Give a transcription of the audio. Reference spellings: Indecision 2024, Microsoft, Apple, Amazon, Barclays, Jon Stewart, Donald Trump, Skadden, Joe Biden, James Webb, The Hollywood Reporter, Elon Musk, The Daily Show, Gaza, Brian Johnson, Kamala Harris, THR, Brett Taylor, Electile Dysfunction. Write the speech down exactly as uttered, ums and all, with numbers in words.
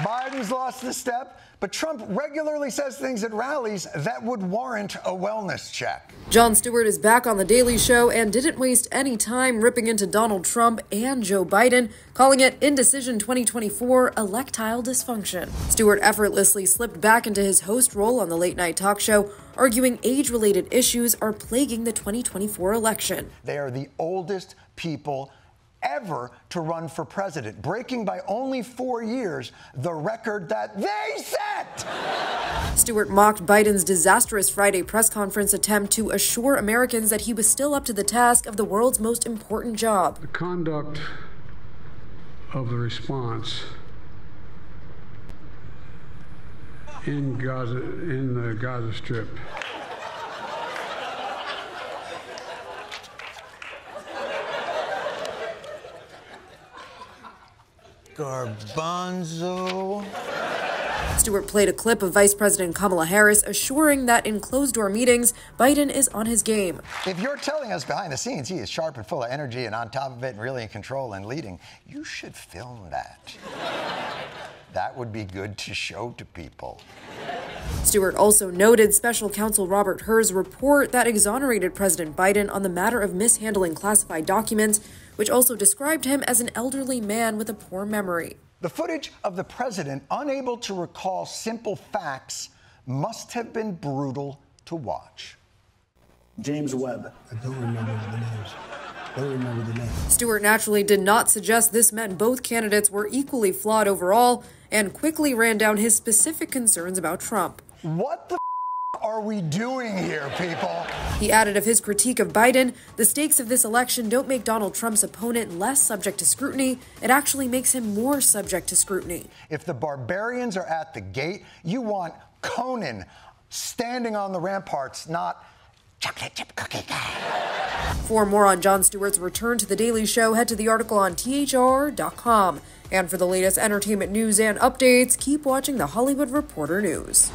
Biden's lost the step, but Trump regularly says things at rallies that would warrant a wellness check. Jon Stewart is back on The Daily Show and didn't waste any time ripping into Donald Trump and Joe Biden, calling it Indecision twenty twenty-four electile dysfunction. Stewart effortlessly slipped back into his host role on the late-night talk show, arguing age-related issues are plaguing the twenty twenty-four election. They are the oldest people ever to run for president, breaking by only four years the record that they set. Stewart mocked Biden's disastrous Friday press conference attempt to assure Americans that he was still up to the task of the world's most important job. The conduct of the response in Gaza, in the Gaza Strip. Garbanzo. Stewart played a clip of Vice President Kamala Harris assuring that in closed-door meetings, Biden is on his game. If you're telling us behind the scenes he is sharp and full of energy and on top of it and really in control and leading, you should film that. That would be good to show to people. Stewart also noted Special Counsel Robert Herr's report that exonerated President Biden on the matter of mishandling classified documents, which also described him as an elderly man with a poor memory. The footage of the president unable to recall simple facts must have been brutal to watch. James Webb. I don't remember the names. I don't remember the name. Stewart naturally did not suggest this meant both candidates were equally flawed overall and quickly ran down his specific concerns about Trump. What the f are we doing here, people? He added of his critique of Biden, the stakes of this election don't make Donald Trump's opponent less subject to scrutiny. It actually makes him more subject to scrutiny. If the barbarians are at the gate, you want Conan standing on the ramparts, not chocolate chip cookie guy. For more on Jon Stewart's return to The Daily Show, head to the article on T H R dot com. And for the latest entertainment news and updates, keep watching The Hollywood Reporter News.